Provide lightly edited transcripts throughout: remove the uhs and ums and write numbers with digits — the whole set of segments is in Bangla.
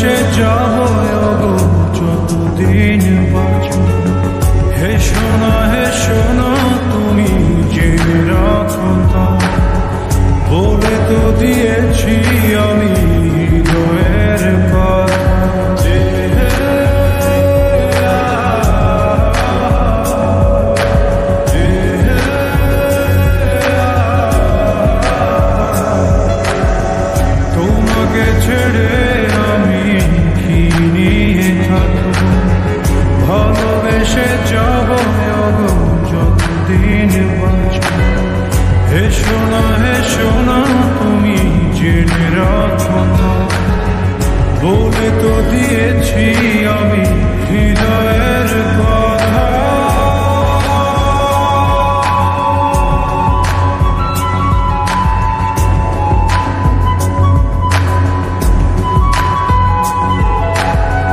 ভেসে যাবো গো যতদিন বাঁচো। হে শোনো তুমি জেনে রাখো তা বলে তো দিয়েছি আমি হৃদয়ের পাশে। তোমাকে ছেড়ে আমি কি নিয়ে থাকব, ভালোবেসে যাব গো যতদিন বাঁচব। হে শোনা তুমি জেনে রাখো তা বলে তো দিয়েছি আমি হৃদয়ের কথা।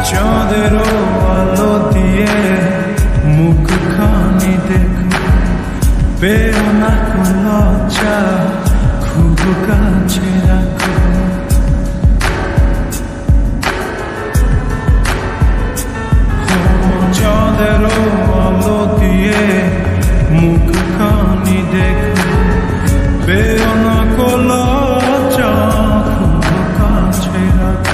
চাঁদেরও আলো দিয়ে মুখ খানি দেখো, পেও না লজ্জা খুব কাছে রাখো। চাঁদেরও আলো দিয়ে মুখ খানি দেখো, পেও না লজ্জা খুব কাছে রাখো।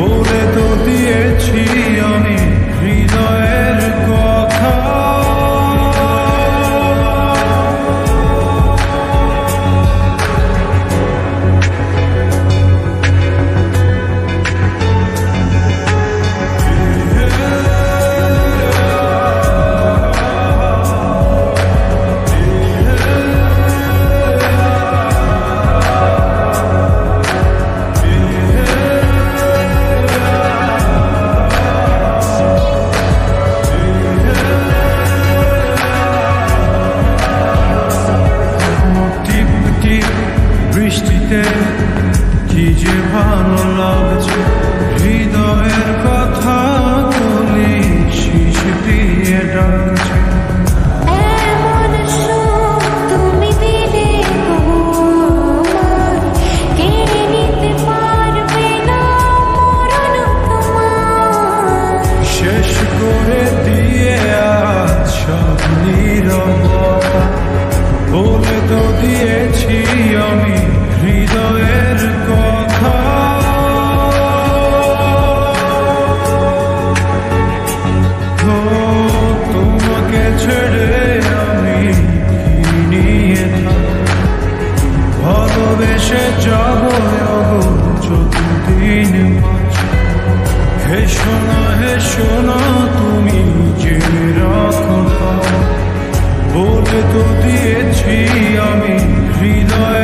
Bolet o dieci ami hridaya.